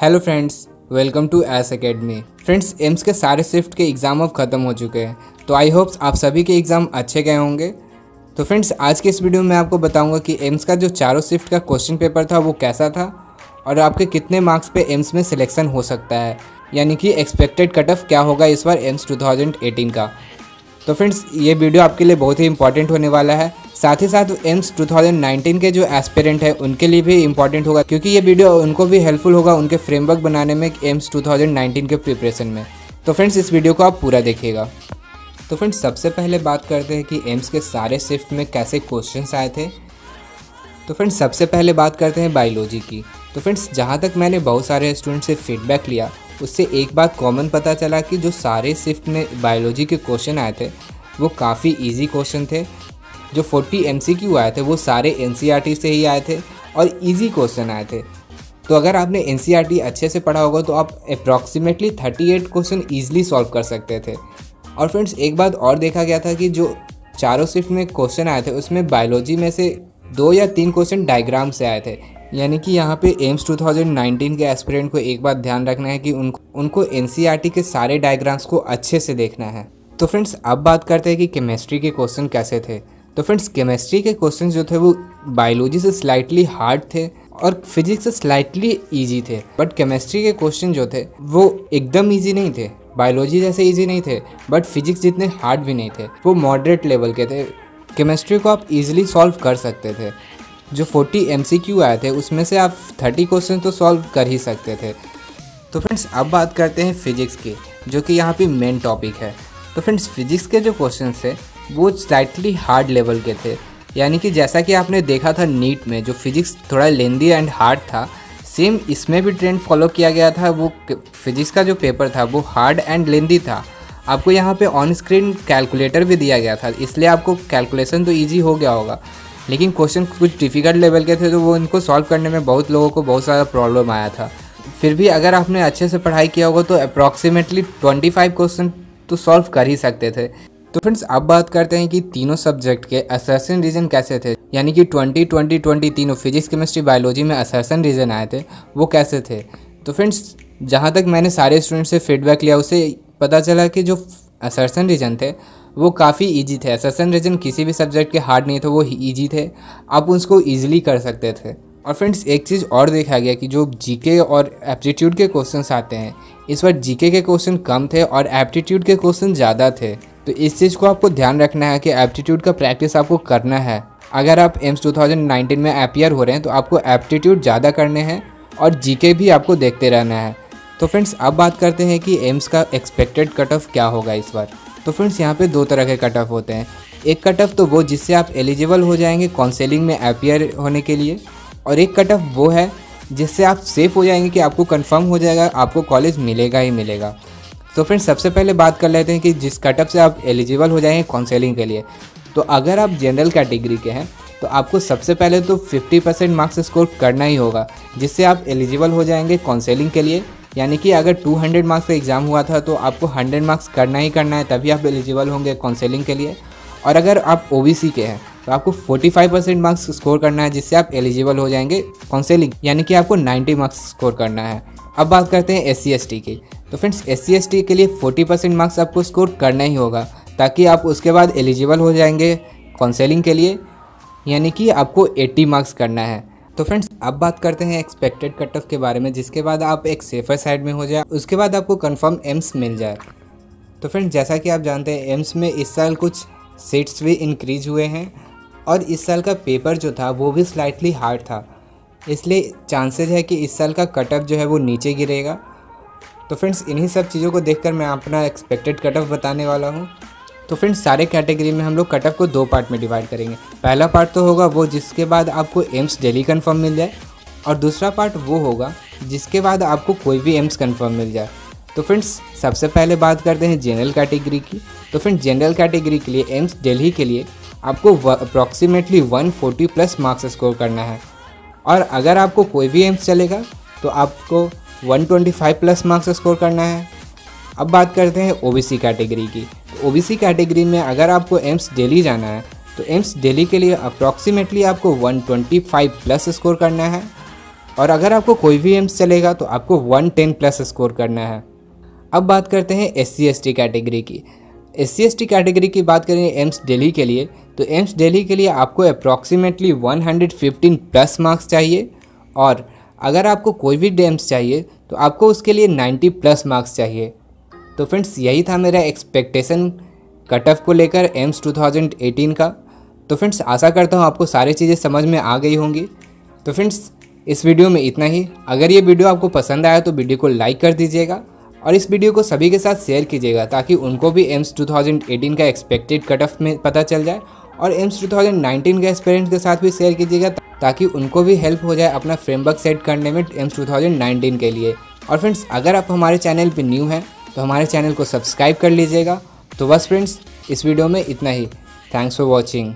Hello friends, welcome to Ash academy. Friends, AIIMS के सारे shift के एग्ज़ाम अब ख़त्म हो चुके हैं, तो आई होप्स आप सभी के एग्ज़ाम अच्छे गए होंगे। तो फ्रेंड्स, आज के इस वीडियो में आपको बताऊंगा कि एम्स का जो चारों शिफ्ट का क्वेश्चन पेपर था वो कैसा था और आपके कितने मार्क्स पे एम्स में सिलेक्शन हो सकता है, यानी कि एक्सपेक्टेड कट ऑफ क्या होगा इस बार एम्स 2018 का। तो फ्रेंड्स, ये वीडियो आपके लिए बहुत ही इंपॉर्टेंट होने वाला है, साथ ही साथ एम्स 2019 के जो एस्पिरेंट हैं उनके लिए भी इंपॉर्टेंट होगा, क्योंकि ये वीडियो उनको भी हेल्पफुल होगा उनके फ्रेमवर्क बनाने में एम्स 2019 के प्रिपरेशन में। तो फ्रेंड्स, इस वीडियो को आप पूरा देखिएगा। तो फ्रेंड्स, सबसे पहले बात करते हैं कि एम्स के सारे शिफ्ट में कैसे क्वेश्चन आए थे। तो फ्रेंड्स, सबसे पहले बात करते हैं बायोलॉजी की। तो फ्रेंड्स, जहाँ तक मैंने बहुत सारे स्टूडेंट से फीडबैक लिया, उससे एक बात कॉमन पता चला कि जो सारे शिफ्ट में बायोलॉजी के क्वेश्चन आए थे वो काफ़ी इजी क्वेश्चन थे। जो 40 MCQ आए थे वो सारे NCERT से ही आए थे और इजी क्वेश्चन आए थे। तो अगर आपने NCERT अच्छे से पढ़ा होगा तो आप अप्रॉक्सीमेटली 38 क्वेश्चन ईजिली सॉल्व कर सकते थे। और फ्रेंड्स, एक बात और देखा गया था कि जो चारों शिफ्ट में क्वेश्चन आए थे उसमें बायोलॉजी में से 2 या 3 क्वेश्चन डायग्राम से आए थे, यानी कि यहाँ पे एम्स 2019 के एस्पिरेंट को एक बात ध्यान रखना है कि उनको NCERT के सारे डायग्राम्स को अच्छे से देखना है। तो फ्रेंड्स, अब बात करते हैं कि केमिस्ट्री के क्वेश्चन कैसे थे। तो फ्रेंड्स, केमिस्ट्री के क्वेश्चन जो थे वो बायोलॉजी से स्लाइटली हार्ड थे और फिजिक्स से स्लाइटली ईजी थे, बट केमिस्ट्री के क्वेश्चन जो थे वो एकदम ईजी नहीं थे, बायोलॉजी जैसे ईजी नहीं थे, बट फिजिक्स जितने हार्ड भी नहीं थे, वो मॉडरेट लेवल के थे। केमिस्ट्री को आप ईजिली सॉल्व कर सकते थे। जो 40 MCQ आए थे उसमें से आप 30 क्वेश्चन तो सॉल्व कर ही सकते थे। तो फ्रेंड्स, अब बात करते हैं फिजिक्स की, जो कि यहाँ पे मेन टॉपिक है। तो फ्रेंड्स, फिजिक्स के जो क्वेश्चन थे वो स्लाइटली हार्ड लेवल के थे, यानी कि जैसा कि आपने देखा था नीट में जो फिजिक्स थोड़ा लेंदी एंड हार्ड था, सेम इसमें भी ट्रेंड फॉलो किया गया था। वो फिजिक्स का जो पेपर था वो हार्ड एंड लेंदी था। आपको यहाँ पे ऑन स्क्रीन कैलकुलेटर भी दिया गया था, इसलिए आपको कैलकुलेशन तो ईजी हो गया होगा, लेकिन क्वेश्चन कुछ डिफ़िकल्ट लेवल के थे, तो वो इनको सॉल्व करने में बहुत लोगों को बहुत सारा प्रॉब्लम आया था। फिर भी अगर आपने अच्छे से पढ़ाई किया होगा तो अप्रॉक्सीमेटली 25 क्वेश्चन तो सॉल्व कर ही सकते थे। तो फ्रेंड्स, अब बात करते हैं कि तीनों सब्जेक्ट के असर्शन रीजन कैसे थे, यानी कि 20, 20, 20 तीनों फिजिक्स, केमिस्ट्री, बायोलॉजी में असर्शन रीजन आए थे वो कैसे थे। तो फ्रेंड्स, जहाँ तक मैंने सारे स्टूडेंट से फीडबैक लिया उससे पता चला कि जो असर्शन रीजन थे वो काफ़ी इजी थे। असर्शन रीजन किसी भी सब्जेक्ट के हार्ड नहीं थे, वो इजी थे, आप उसको ईजिली कर सकते थे। और फ्रेंड्स, एक चीज़ और देखा गया कि जो जीके और एप्टीट्यूड के क्वेश्चन आते हैं, इस बार जीके के क्वेश्चन कम थे और एप्टीट्यूड के क्वेश्चन ज़्यादा थे। तो इस चीज़ को आपको ध्यान रखना है कि एप्टीट्यूड का प्रैक्टिस आपको करना है। अगर आप एम्स 2019 में अपीयर हो रहे हैं तो आपको एप्टीट्यूड ज़्यादा करने हैं और जीके भी आपको देखते रहना है। तो फ्रेंड्स, अब बात करते हैं कि एम्स का एक्सपेक्टेड कट ऑफ क्या होगा इस बार। तो फ्रेंड्स, यहाँ पे 2 तरह के कट ऑफ होते हैं। एक कट ऑफ तो वो जिससे आप एलिजिबल हो जाएंगे काउंसलिंग में अपीयर होने के लिए, और एक कट ऑफ वो है जिससे आप सेफ़ हो जाएंगे कि आपको कंफर्म हो जाएगा आपको कॉलेज मिलेगा ही मिलेगा। तो फ्रेंड्स, सबसे पहले बात कर लेते हैं कि जिस कट ऑफ से आप एलिजिबल हो जाएंगे काउंसलिंग के लिए। तो अगर आप जनरल कैटेगरी के हैं तो आपको सबसे पहले तो 50% मार्क्स स्कोर करना ही होगा, जिससे आप एलिजिबल हो जाएंगे काउंसलिंग के लिए। यानी कि अगर 200 मार्क्स का एग्ज़ाम हुआ था तो आपको 100 मार्क्स करना ही करना है, तभी आप एलिजिबल होंगे काउंसलिंग के लिए। और अगर आप OBC के हैं तो आपको 45% मार्क्स स्कोर करना है, जिससे आप एलिजिबल हो जाएंगे काउंसलिंग, यानी कि आपको 90 मार्क्स स्कोर करना है। अब बात करते हैं SC/ST की। तो फ्रेंड्स, SC/ST के लिए 40% मार्क्स आपको स्कोर करना ही होगा, ताकि आप उसके बाद एलिजिबल हो जाएंगे काउंसलिंग के लिए, यानी कि आपको 80 मार्क्स करना है। तो फ्रेंड्स, अब बात करते हैं एक्सपेक्टेड कट ऑफ के बारे में, जिसके बाद आप एक सेफर साइड में हो जाए, उसके बाद आपको कंफर्म एम्स मिल जाए। तो फ्रेंड्स, जैसा कि आप जानते हैं एम्स में इस साल कुछ सीट्स भी इंक्रीज हुए हैं और इस साल का पेपर जो था वो भी स्लाइटली हार्ड था, इसलिए चांसेज है कि इस साल का कट ऑफ जो है वो नीचे गिरेगा। तो फ्रेंड्स, इन्हीं सब चीज़ों को देखकर मैं अपना एक्सपेक्टेड कट ऑफ बताने वाला हूँ। तो फ्रेंड्स, सारे कैटेगरी में हम लोग कट ऑफ को 2 पार्ट में डिवाइड करेंगे। पहला पार्ट तो होगा वो जिसके बाद आपको एम्स डेली कंफर्म मिल जाए, और दूसरा पार्ट वो होगा जिसके बाद आपको कोई भी एम्स कंफर्म मिल जाए। तो फ्रेंड्स, सबसे पहले बात करते हैं जनरल कैटेगरी की। तो फ्रेंड्स, जनरल कैटेगरी के लिए एम्स दिल्ली के लिए आपको अप्रॉक्सीमेटली 140+ मार्क्स स्कोर करना है, और अगर आपको कोई भी एम्स चलेगा तो आपको 125+ मार्क्स स्कोर करना है। अब बात करते हैं OBC कैटेगरी की। तो OBC कैटेगरी में अगर आपको एम्स दिल्ली जाना है तो एम्स दिल्ली के लिए अप्रॉक्सीमेटली आपको 125+ स्कोर करना है, और अगर आपको कोई भी एम्स चलेगा तो आपको 110+ स्कोर करना है। अब बात करते हैं SC/ST कैटेगरी की। SC/ST कैटेगरी की बात करें एम्स दिल्ली के लिए तो एम्स दिल्ली के लिए आपको अप्रॉक्सीमेटली 115+ मार्क्स चाहिए और अगर आपको कोई भी एम्स चाहिए तो आपको उसके लिए 90+ मार्क्स चाहिए। तो फ्रेंड्स यही था मेरा एक्सपेक्टेशन कट ऑफ को लेकर एम्स 2018 का। तो फ्रेंड्स आशा करता हूँ आपको सारी चीज़ें समझ में आ गई होंगी। तो फ्रेंड्स इस वीडियो में इतना ही। अगर ये वीडियो आपको पसंद आया तो वीडियो को लाइक कर दीजिएगा और इस वीडियो को सभी के साथ शेयर कीजिएगा ताकि उनको भी एम्स 2018 का एक्सपेक्टेड कट ऑफ में पता चल जाए और एम्स 2019 के एस्पिरेंट्स के साथ भी शेयर कीजिएगा ताकि उनको भी हेल्प हो जाए अपना फ्रेमवर्क सेट करने में एम्स 2019 के लिए। और फ्रेंड्स अगर आप हमारे चैनल पर न्यू हैं तो हमारे चैनल को सब्सक्राइब कर लीजिएगा। तो बस फ्रेंड्स इस वीडियो में इतना ही। Thanks for watching.